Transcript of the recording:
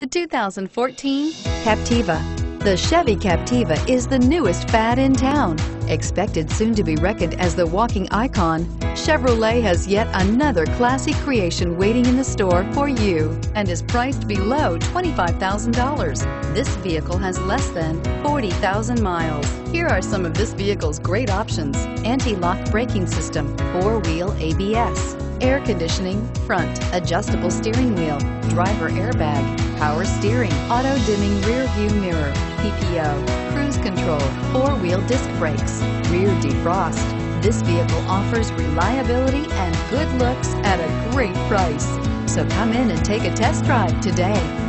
The 2014 Captiva. The Chevy Captiva is the newest fad in town. Expected soon to be reckoned as the walking icon, Chevrolet has yet another classy creation waiting in the store for you and is priced below $25,000. This vehicle has less than 40,000 miles. Here are some of this vehicle's great options: anti-lock braking system, four-wheel ABS, air conditioning, front adjustable steering wheel, driver airbag, power steering, auto-dimming rear view mirror, PPO, cruise control, four-wheel disc brakes, rear defrost. This vehicle offers reliability and good looks at a great price. So come in and take a test drive today.